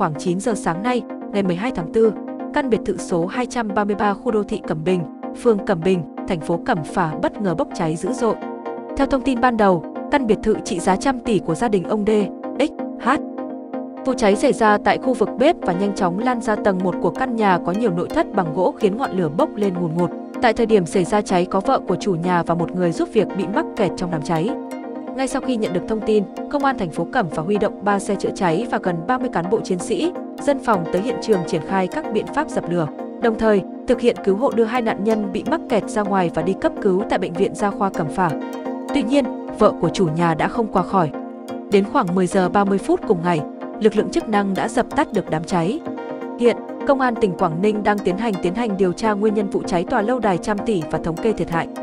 khoảng 9 giờ sáng nay, ngày 12 tháng 4, căn biệt thự số 233 khu đô thị Cẩm Bình, phường Cẩm Bình, thành phố Cẩm Phả bất ngờ bốc cháy dữ dội. Theo thông tin ban đầu, căn biệt thự trị giá trăm tỷ của gia đình ông D, X, H. Vụ cháy xảy ra tại khu vực bếp và nhanh chóng lan ra tầng 1 của căn nhà có nhiều nội thất bằng gỗ khiến ngọn lửa bốc lên ngùn ngụt. Tại thời điểm xảy ra cháy có vợ của chủ nhà và một người giúp việc bị mắc kẹt trong đám cháy. Ngay sau khi nhận được thông tin, Công an thành phố Cẩm Phả huy động 3 xe chữa cháy và gần 30 cán bộ chiến sĩ, dân phòng tới hiện trường triển khai các biện pháp dập lửa, đồng thời thực hiện cứu hộ đưa hai nạn nhân bị mắc kẹt ra ngoài và đi cấp cứu tại bệnh viện Gia Khoa Cẩm Phả. Tuy nhiên, vợ của chủ nhà đã không qua khỏi. Đến khoảng 10 giờ 30 phút cùng ngày, lực lượng chức năng đã dập tắt được đám cháy. Hiện, Công an tỉnh Quảng Ninh đang tiến hành điều tra nguyên nhân vụ cháy tòa lâu đài trăm tỷ và thống kê thiệt hại.